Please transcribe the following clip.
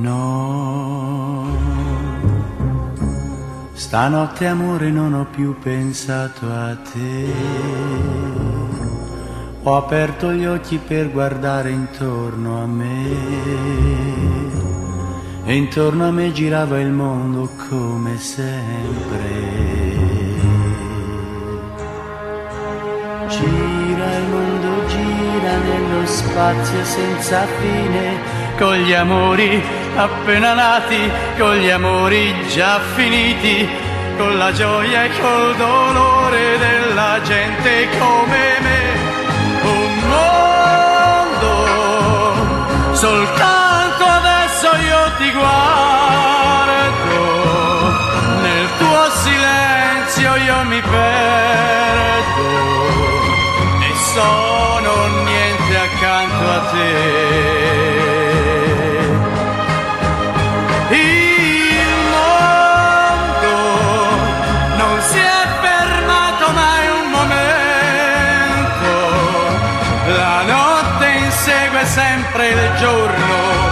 No, stanotte amore non ho più pensato a te. Ho aperto gli occhi per guardare intorno a me e intorno a me girava il mondo come sempre. Gira il mondo, gira nello spazio senza fine, con gli amori appena nati, con gli amori già finiti, con la gioia e col dolore della gente come me. Un mondo, soltanto adesso io ti guardo, nel tuo silenzio io mi perdo e sono niente accanto a te. Sempre il giorno